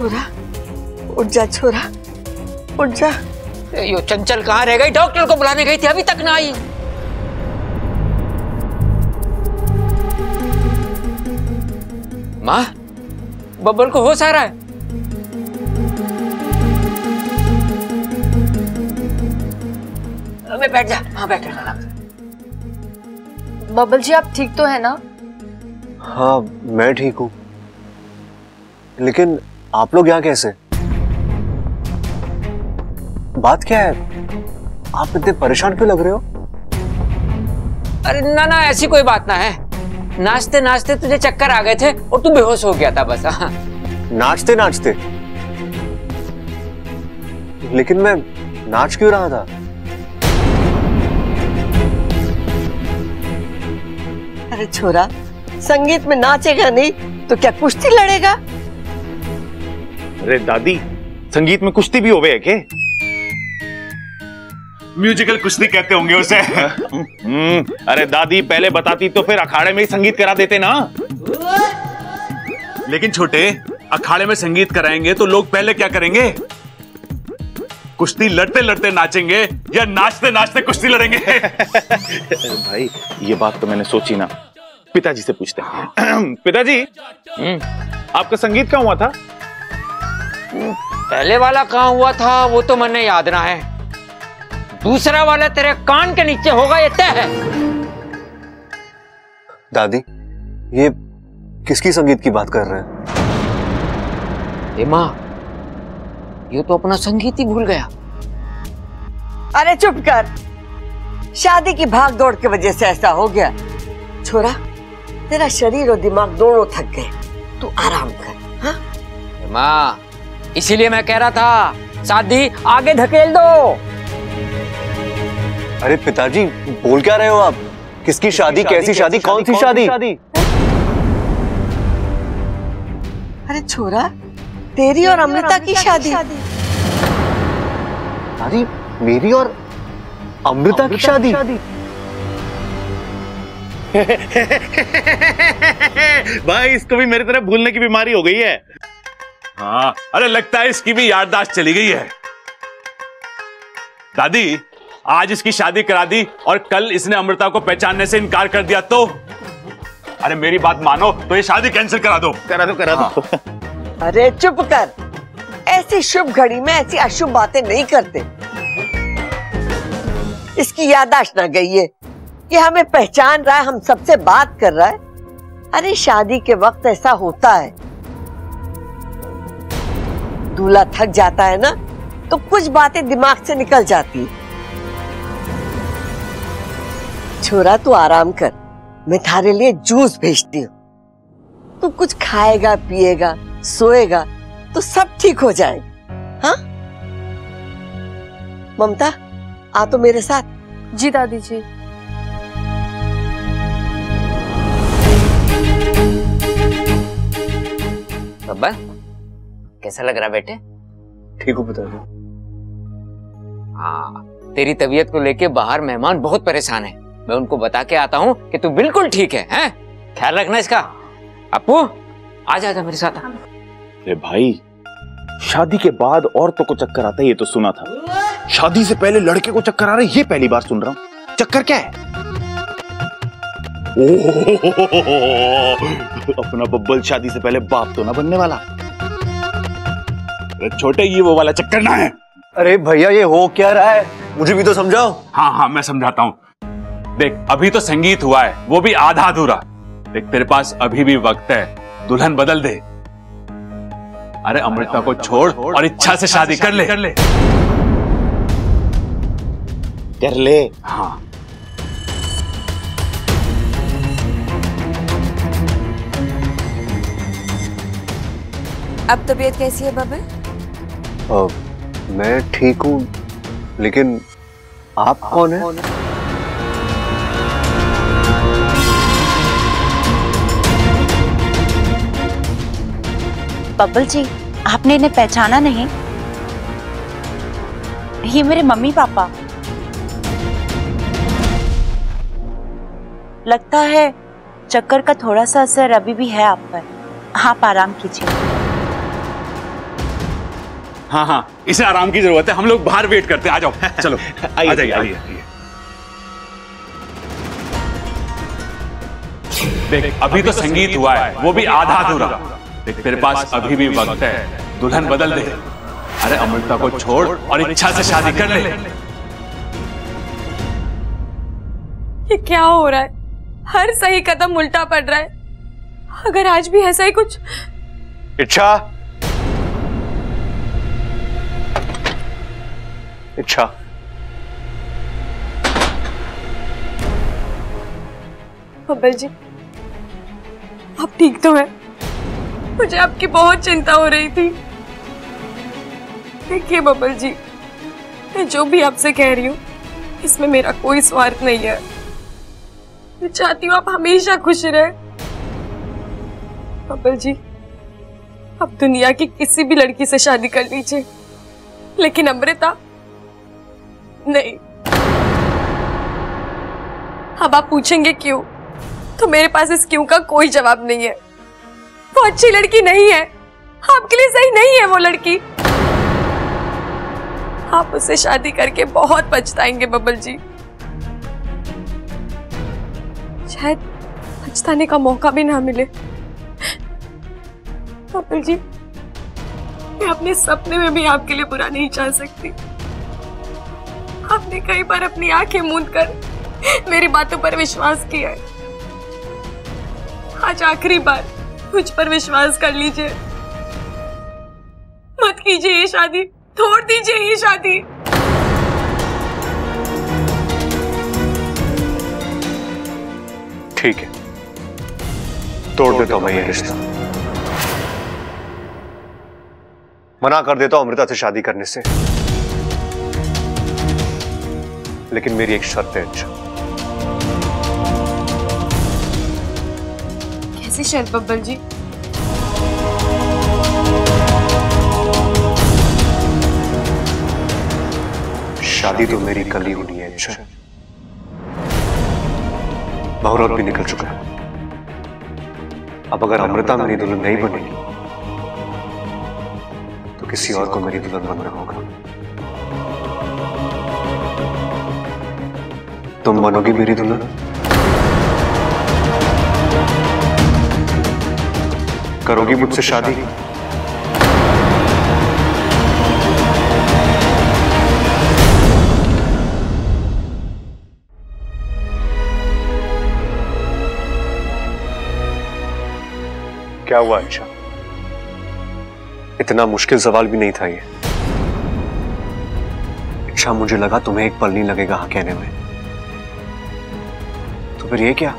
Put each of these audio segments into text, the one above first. छोरा, उठ जा छोरा, उठ जा। यो चंचल कहाँ रह गई? डॉक्टर को बुलाने गई थी, अभी तक ना आई। माँ, बब्बल को होश आ रहा है। मैं बैठ जा, हाँ बैठ जा। बब्बल जी आप ठीक तो है ना? हाँ मैं ठीक हूँ, लेकिन आप लोग यहाँ कैसे? बात क्या है, आप इतने परेशान क्यों लग रहे हो? अरे ना ना, ऐसी कोई बात ना है। नाचते नाचते तुझे चक्कर आ गए थे और तू बेहोश हो गया था बस। हाँ। नाचते नाचते? लेकिन मैं नाच क्यों रहा था? अरे छोरा, संगीत में नाचेगा नहीं तो क्या कुश्ती लड़ेगा? अरे दादी, संगीत में कुश्ती भी होवे है के? म्यूजिकल कुश्ती कहते होंगे उसे। अरे दादी, पहले बताती तो फिर अखाड़े में ही संगीत करा देते ना। लेकिन छोटे, अखाड़े में संगीत कराएंगे तो लोग पहले क्या करेंगे? कुश्ती लड़ते लड़ते नाचेंगे या नाचते नाचते कुश्ती लड़ेंगे? भाई ये बात तो मैंने सोची ना, पिताजी से पूछते हैं। पिताजी, आपका संगीत कहाँ हुआ था? पहले वाला कहाँ हुआ था वो तो मैंने याद ना है, दूसरा वाला तेरे कान के नीचे होगा ये तय है। दादी, ये किसकी संगीत की बात कर रहे हैं? हे माँ, ये तो अपना संगीत ही भूल गया। अरे चुप कर, शादी की भाग दौड़ की वजह से ऐसा हो गया। छोरा, तेरा शरीर और दिमाग दोनों थक गए, तू आराम कर। हाँ माँ, इसीलिए मैं कह रहा था शादी आगे धकेल दो। अरे पिताजी, बोल क्या रहे हो आप? किसकी शादी, कैसी शादी, कौन सी शादी? अरे छोरा, तेरी और अमृता की शादी। दादी, मेरी और अमृता की शादी? भाई इसको भी मेरी तरह भूलने की बीमारी हो गई है। हाँ, अरे लगता है इसकी भी याददाश्त चली गई है। दादी, आज इसकी शादी करा दी और कल इसने अमृता को पहचानने से इनकार कर दिया तो? अरे मेरी बात मानो तो ये शादी कैंसिल करा दो। करा दो, करा दो। अरे चुप कर, ऐसी शुभ घड़ी में ऐसी अशुभ बातें नहीं करते। इसकी याददाश्त ना गई है, ये हमें पहचान रहा है, हम सबसे बात कर रहा है। अरे शादी के वक्त ऐसा होता है, दूल्हा थक जाता है ना, तो कुछ बातें दिमाग से निकल जाती है। छोरा तू आराम कर, मैं थारे लिए जूस भेजती हूँ। तू कुछ खाएगा, पिएगा, सोएगा तो सब ठीक हो जाएगा। हाँ ममता, आ तो मेरे साथ। जी दादी जी। बब्बल, कैसा लग रहा बेटे? ठीक हूँ पिताजी। हाँ, तेरी तबीयत को लेके बाहर मेहमान बहुत परेशान है, मैं उनको बता के आता हूँ कि तू बिल्कुल ठीक है, हैं? ख्याल रखना इसका। अपू, आजा आजा मेरे साथ। अरे भाई, शादी के बाद औरतों को चक्कर आता है ये तो सुना था, शादी से पहले लड़के को चक्कर आ रहा है ये पहली बार सुन रहा हूँ। चक्कर क्या है? अपना बब्बल शादी से पहले बाप तो ना बनने वाला? अरे छोटे, ये वो वाला चक्कर ना है। अरे भैया, ये हो क्या रहा है, मुझे भी तो समझाओ। हाँ हाँ मैं समझाता हूँ। देख, अभी तो संगीत हुआ है वो भी आधा अधूरा। देख तेरे पास अभी भी वक्त है, दुल्हन बदल दे। अरे अमृता को छोड़ और इच्छा से शादी कर ले। कर ले। हाँ। अब तबीयत कैसी है बब्बल? मैं ठीक हूँ, लेकिन आप कौन है? बब्बल जी, आपने इन्हें पहचाना नहीं? ये मेरे मम्मी पापा। लगता है चक्कर का थोड़ा सा असर अभी भी है आप पर। आप आराम कीजिए। हाँ हाँ इसे आराम की जरूरत है, हम लोग बाहर वेट करते हैं, आ जाओ चलो आ जाइए आइए। देख अभी तो संगीत हुआ है वो भी आधा अधूरा, देख तेरे पास अभी भी वक्त है, दुल्हन बदल दे, अरे अमृता को छोड़ और इच्छा से शादी कर ले। ये क्या हो रहा है, हर सही कदम उल्टा पड़ रहा है, अगर आज भी ऐसा ही कुछ। इच्छा इच्छा बब्बल जी आप ठीक तो हैं? मुझे आपकी बहुत चिंता हो रही थी। देखिए बब्बल जी मैं जो भी आपसे कह रही हूँ इसमें मेरा कोई स्वार्थ नहीं है, मैं चाहती हूँ आप हमेशा खुश रहे। बब्बल जी आप दुनिया की किसी भी लड़की से शादी कर लीजिए लेकिन अमृता नहीं। अब आप पूछेंगे क्यों, तो मेरे पास इस क्यों का कोई जवाब नहीं है। वो अच्छी लड़की नहीं है, आपके लिए सही नहीं है वो लड़की, आप उससे शादी करके बहुत पछताएंगे बब्बल जी। शायद पछताने का मौका भी ना मिले। बब्बल जी मैं अपने सपने में भी आपके लिए बुरा नहीं चाह सकती, आपने कई बार अपनी आंखें मूंद कर मेरी बातों पर विश्वास किया है, आज आखिरी बार मुझ पर विश्वास कर लीजिए, मत कीजिए ये शादी, तोड़ दीजिए ये शादी। ठीक है तोड़ देता हूं मैं ये रिश्ता, मना कर देता हूं अमृता से शादी करने से, लेकिन मेरी एक शर्त है। अच्छा कैसी शर्त बब्बल जी? शादी तो मेरी कल ही होनी है। अच्छा मुहूर्त भी निकल चुका है, अब अगर अमृता मेरी दुल्हन नहीं बनेगी तो किसी और को मेरी दुल्हन बनना होगा। तुम बनोगी मेरी दुल्हन? करोगी मुझसे शादी? क्या हुआ? अच्छा इतना मुश्किल सवाल भी नहीं था ये। अच्छा मुझे लगा तुम्हें एक पल नहीं लगेगा हाँ कहने में, फिर ये क्या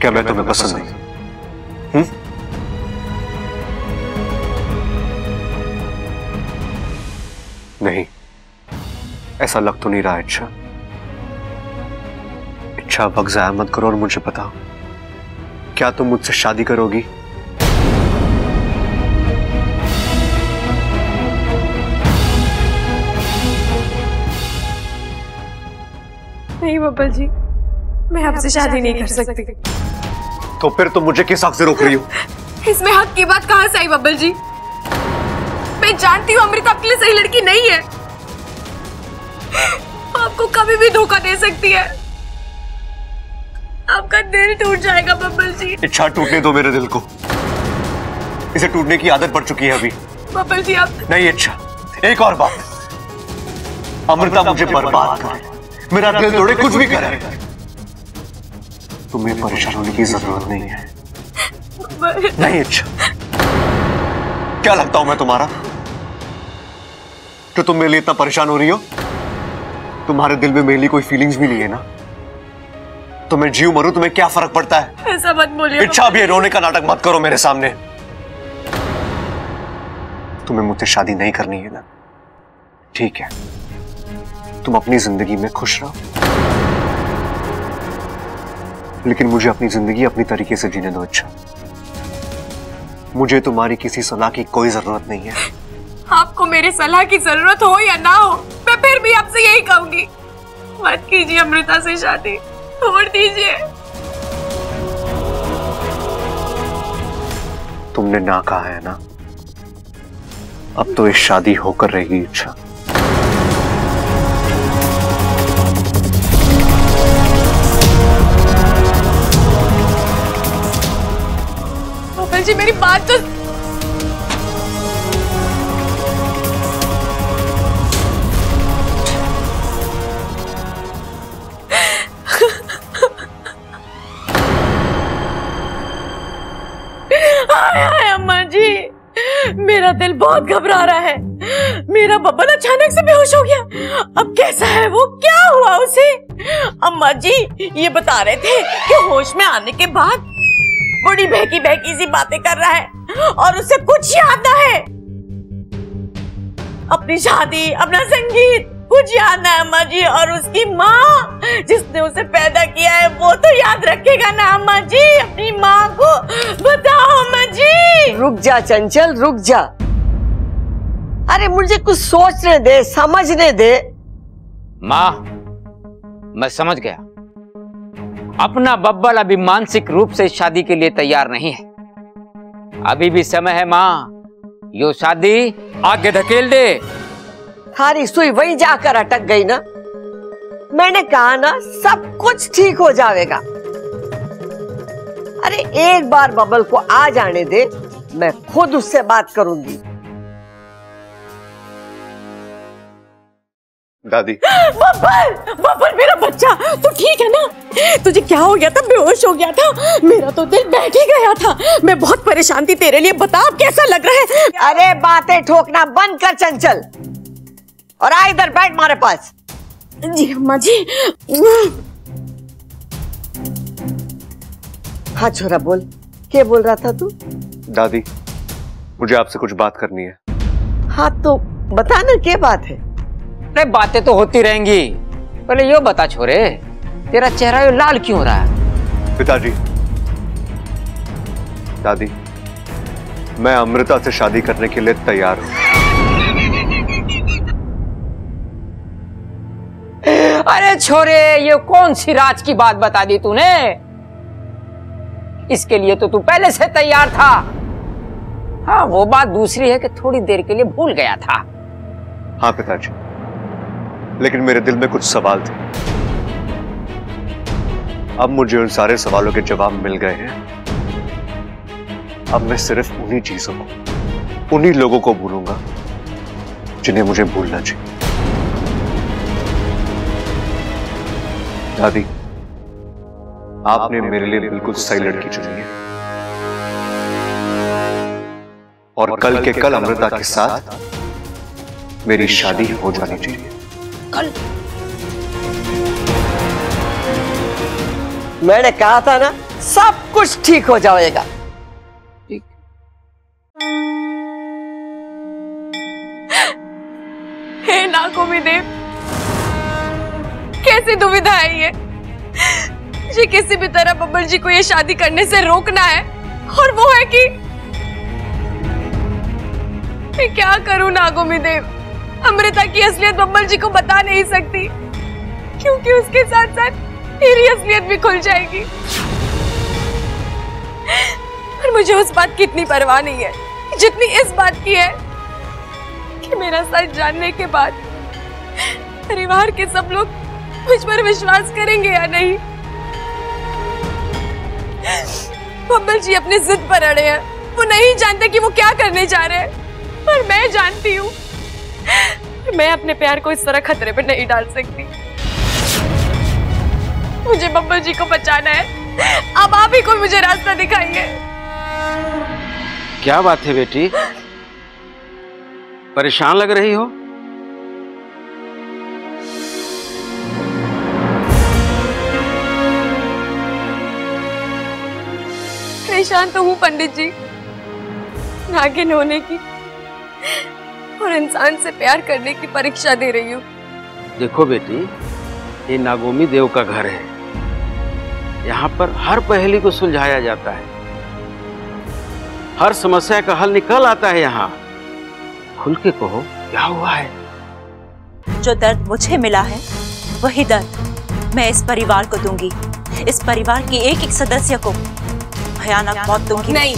क्या मैं तुम्हें पसंद नहीं? नहीं ऐसा लग तो नहीं रहा। इच्छा इच्छा वक्त जाया मत करो और मुझे बताओ क्या तुम मुझसे शादी करोगी? नहीं बब्बल जी मैं आपसे शादी नहीं कर सकती। तो फिर तुम मुझे किस हक से रोक रही हो? इसमें हक की बात कहां से आई बब्बल जी, मैं जानती हूँ अमृता आपके लिए सही लड़की नहीं है, आपको कभी भी धोखा दे सकती है, आपका दिल टूट जाएगा बब्बल जी। इच्छा टूटने दो मेरे दिल को, इसे टूटने की आदत पड़ चुकी है अभी। बब्बल जी आप नहीं। अच्छा एक और बात, अमृता मुझे बर्बाद करे, मेरा दिल तोड़े, कुछ भी करे, तुम्हें परेशान होने की जरूरत नहीं है। नहीं अच्छा क्या लगता हूं मैं तुम्हारा कि तुम मेरे लिए इतना परेशान हो रही हो? तुम्हारे दिल में मेरे लिए कोई फीलिंग्स भी नहीं है ना, तो मैं जीव मरूं तुम्हें क्या फर्क पड़ता है? ऐसा मत बोलिए। इच्छा भी रोने का नाटक मत करो मेरे सामने, तुम्हें मुझसे शादी नहीं करनी है ना, ठीक है तुम अपनी जिंदगी में खुश रहो, लेकिन मुझे अपनी जिंदगी अपनी तरीके से जीने दो। अच्छा मुझे तुम्हारी किसी सलाह की कोई जरूरत नहीं है। आपको मेरी सलाह की जरूरत हो या ना हो मैं फिर भी आपसे यही कहूंगी, मत कीजिए अमृता से शादी, छोड़ दीजिए। तुमने ना कहा है ना, अब तो ये शादी होकर रहेगी इच्छा। बाबल जी मेरी बात तो मेरा दिल बहुत घबरा रहा है। मेरा बब्बल अचानक से बेहोश हो गया। अब कैसा है वो, क्या हुआ उसे? अम्मा जी ये बता रहे थे कि होश में आने के बाद बड़ी बहकी बहकी सी बातें कर रहा है और उसे कुछ याद ना है, अपनी शादी अपना संगीत कुछ याद ना है अम्मा जी। और उसकी माँ जिसने उसे पैदा किया है वो तो याद रखेगा ना अम्मा जी, अपनी माँ को बताओ अम्मा जी। रुक जा चंचल, रुक जा, अरे मुझे कुछ सोचने दे, समझने दे। माँ मैं समझ गया, अपना बब्बल अभी मानसिक रूप से शादी के लिए तैयार नहीं है। अभी भी समय है माँ, यो शादी आगे धकेल दे। थारी सुई वही जाकर अटक गई ना, मैंने कहा ना सब कुछ ठीक हो जाएगा। अरे एक बार बब्बल को आ जाने दे, मैं खुद उससे बात करूंगी। दादी बब्बल, बब्बल मेरा बच्चा तू ठीक है ना? तुझे क्या हो गया था? बेहोश हो गया था, मेरा तो दिल बैठ ही गया था, मैं बहुत परेशान थी तेरे लिए। बता अब कैसा लग रहा है? अरे बातें ठोकना बंद कर चंचल, और आ इधर बैठ हमारे पास। जी अम्मा जी। हाँ छोरा बोल, क्या बोल रहा था तू? दादी मुझे आपसे कुछ बात करनी है। हाँ तो बता ना, क्या बात है? अरे बातें तो होती रहेंगी, पहले यो बता छोरे तेरा चेहरा यो लाल क्यों हो रहा है? पिताजी, दादी मैं अमृता से शादी करने के लिए तैयार हूँ। अरे छोरे ये कौन सी राज की बात बता दी तूने? इसके लिए तो तू पहले से तैयार था। हाँ वो बात दूसरी है कि थोड़ी देर के लिए भूल गया था। हाँ पिताजी, लेकिन मेरे दिल में कुछ सवाल थे, अब मुझे उन सारे सवालों के जवाब मिल गए हैं। अब मैं सिर्फ उन्हीं चीजों को, उन्हीं लोगों को भूलूंगा जिन्हें मुझे भूलना चाहिए। दादी आपने मेरे लिए बिल्कुल सही लड़की चुनी है, और कल के कल अमृता के साथ मेरी शादी हो जानी चाहिए। कल मैंने कहा था ना सब कुछ ठीक हो जाएगा। हे नागुमी देव, कैसी दुविधा है ये? जी किसी भी तरह बब्बल जी को ये शादी करने से रोकना है, और वो है कि मैं क्या करूं नागुमी देव? अमृता की असलियत बब्बल जी को बता नहीं सकती, क्योंकि उसके साथ साथ मेरी असलियत भी खुल जाएगी। पर मुझे उस बात की इतनी परवाह नहीं है जितनी इस बात की है कि मेरा सच जानने के बाद परिवार के सब लोग मुझ पर विश्वास करेंगे या नहीं। बब्बल जी अपने जिद पर अड़े हैं, वो नहीं जानते कि वो क्या करने जा रहे हैं, पर मैं जानती हूँ। मैं अपने प्यार को इस तरह खतरे पर नहीं डाल सकती। मुझे बब्बल जी को बचाना है, अब आप ही कोई मुझे रास्ता दिखाइए। क्या बात है बेटी, परेशान लग रही हो? परेशान तो हूँ पंडित जी, नागिन होने की और इंसान से प्यार करने की परीक्षा दे रही हूँ। देखो बेटी, ये नागोमी देव का घर है, यहाँ पर हर पहेली को सुलझाया जाता है, हर समस्या का हल निकल आता है। यहाँ खुल के कहो क्या हुआ है। जो दर्द मुझे मिला है वही दर्द मैं इस परिवार को दूंगी, इस परिवार की एक एक सदस्य को भयानक मौत दूंगी। नहीं,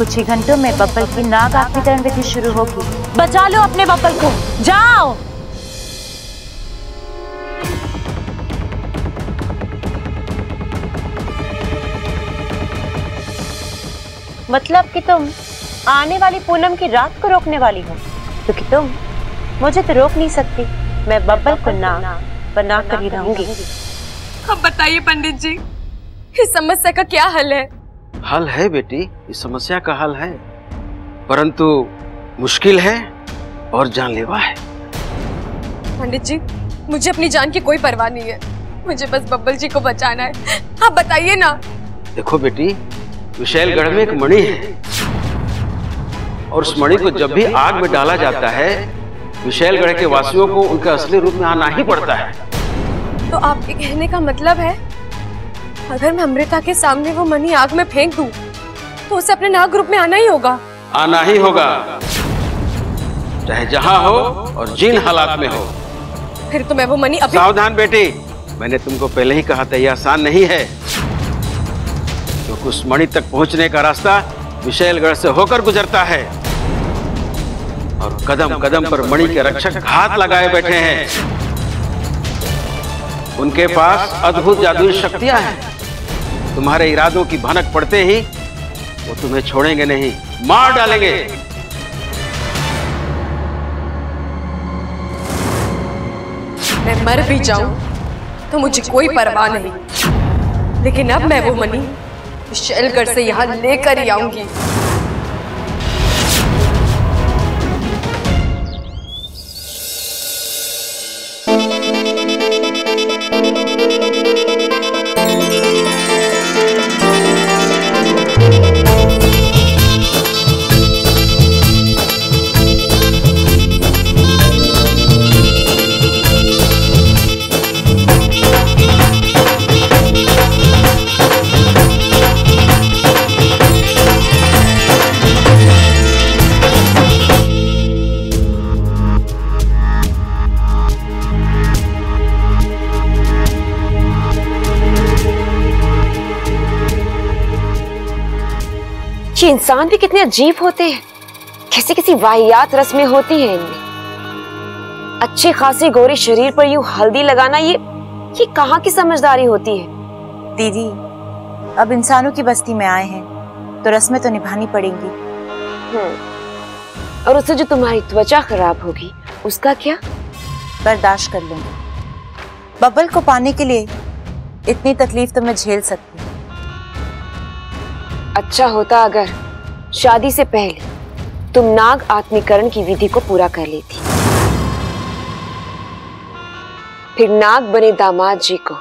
कुछ ही घंटों में बब्बल की नाग आत्मीकरण विधि शुरू होगी। बचा लो अपने बब्बल को, जाओ। मतलब कि तुम आने वाली पूनम की रात को रोकने वाली हो, क्योंकि तुम मुझे तो रोक नहीं सकती। मैं बब्बल को नाग बनाकर ही रहूंगी। अब बताइए पंडित जी, इस समस्या का क्या हल है? हल है बेटी, इस समस्या का हल है, परंतु मुश्किल है और जानलेवा है। पंडित जी, मुझे अपनी जान की कोई परवाह नहीं है, मुझे बस बब्बल जी को बचाना है। आप बताइए ना। देखो बेटी, विशैलगढ़ में एक मणि है और उस मणि को जब भी आग में डाला जाता है, विशैलगढ़ के वासियों को उनका असली रूप में आना ही पड़ता है। तो आपके कहने का मतलब है अगर मैं अमृता के सामने वो मणि आग में फेंक दूं, तो उसे अपने नाग रूप में आना ही होगा। आना ही होगा, चाहे जहां हो और जिन हालात में हो। फिर तो मैं वो मणि अभी। सावधान बेटी, मैंने तुमको पहले ही कहा था यह आसान नहीं है, क्योंकि उस मणि तक पहुंचने का रास्ता विशैलगढ़ से होकर गुजरता है और कदम कदम पर मणि के रक्षक हाथ लगाए बैठे हैं। उनके पास अद्भुत जादुई शक्तियां हैं। तुम्हारे इरादों की भनक पड़ते ही वो तुम्हें छोड़ेंगे नहीं, मार डालेंगे। मैं मर भी जाऊं तो मुझे कोई परवाह नहीं, लेकिन अब मैं वो मणि विशैलगढ़ से यहाँ लेकर ही आऊंगी। ये इंसान भी कितने अजीब होते हैं, किसी किसी वाहियात रस्में होती हैं इनमें। अच्छे खासे गोरे शरीर पर यूं हल्दी लगाना, ये कहाँ की समझदारी होती है? दीदी, अब इंसानों की बस्ती में आए हैं तो रस्में तो निभानी पड़ेंगी। और उससे जो तुम्हारी त्वचा खराब होगी उसका क्या? बर्दाश्त कर लूंगी। बब्बल को पाने के लिए इतनी तकलीफ तो मैं झेल सकती हूँ। अच्छा होता अगर शादी से पहले तुम नाग आत्मीकरण की विधि को पूरा कर लेती, फिर नाग बने दामाद जी को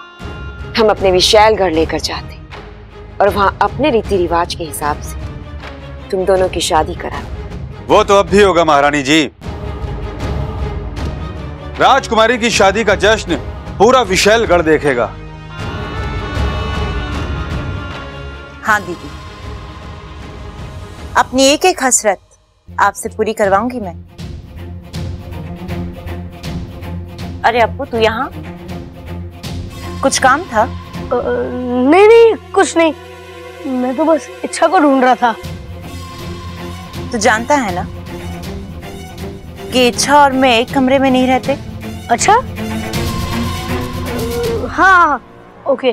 हम अपने विशैलगढ़ लेकर जाते और वहां अपने रीति रिवाज के हिसाब से तुम दोनों की शादी कराते। वो तो अब भी होगा महारानी जी। राजकुमारी की शादी का जश्न पूरा विशैलगढ़ देखेगा। हाँ दीदी, अपनी एक एक हसरत आपसे पूरी करवाऊंगी मैं। अरे अब्बू, तू यहाँ? कुछ काम था? नहीं नहीं, कुछ नहीं, मैं तो बस इच्छा को ढूंढ रहा था। तू जानता है ना कि इच्छा और मैं एक कमरे में नहीं रहते। अच्छा, हाँ, ओके,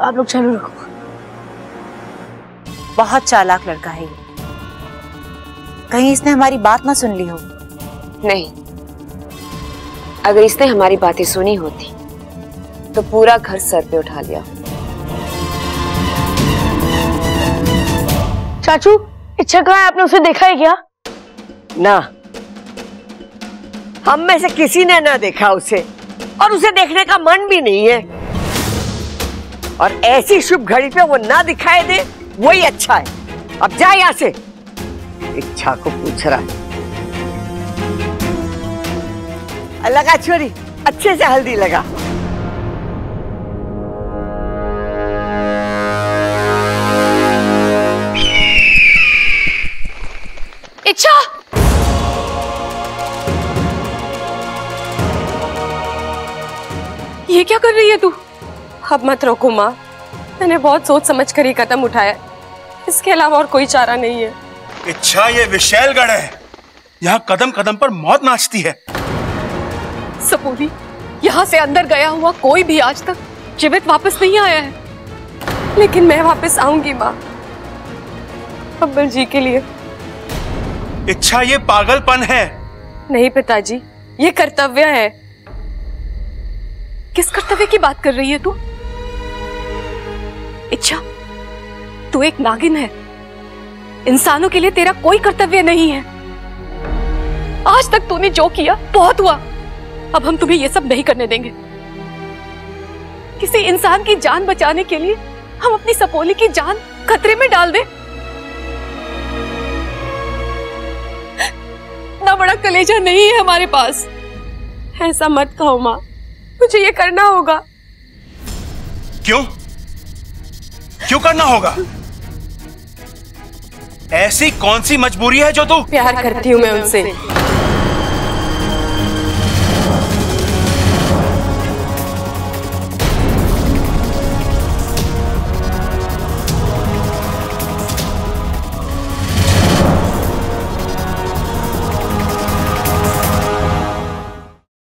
आप लोग चालू रखो। बहुत चालाक लड़का है ये, कहीं इसने हमारी बात ना सुन ली हो। नहीं, अगर इसने हमारी बातें सुनी होती तो पूरा घर सर पे उठा लिया। चाचू, इच्छा कहाँ है? आपने उसे देखा है क्या? ना, हम में से किसी ने ना देखा उसे, और उसे देखने का मन भी नहीं है। और ऐसी शुभ घड़ी पे वो ना दिखाई दे, वही अच्छा है। अब जा यहाँ से, इच्छा को पूछ रहा है। लगा छोरी, अच्छे से हल्दी लगा। इच्छा, ये क्या कर रही है तू? अब मत रोको माँ, मैंने बहुत सोच समझ कर ही कदम उठाया। इसके अलावा और कोई चारा नहीं है। इच्छा ये विशालगढ़ है, यहाँ कदम कदम पर मौत नाचती है। सपूरी, यहाँ से अंदर गया हुआ कोई भी आज तक जीवित वापस नहीं आया है, लेकिन मैं वापस आऊंगी माँ, बब्बल जी के लिए। इच्छा ये पागलपन है। नहीं पिताजी, ये कर्तव्य है। किस कर्तव्य की बात कर रही है तू? इच्छा, तू एक नागिन है, इंसानों के लिए तेरा कोई कर्तव्य नहीं है। आज तक तूने जो किया बहुत हुआ, अब हम तुम्हें ये सब नहीं करने देंगे। किसी इंसान की जान बचाने के लिए हम अपनी सपोली की जान खतरे में डाल दें? ना बड़ा कलेजा नहीं है हमारे पास। ऐसा मत कहो माँ, मुझे ये करना होगा। क्यों? क्यों करना होगा? ऐसी कौन सी मजबूरी है जो तू? प्यार करती हूँ मैं उनसे।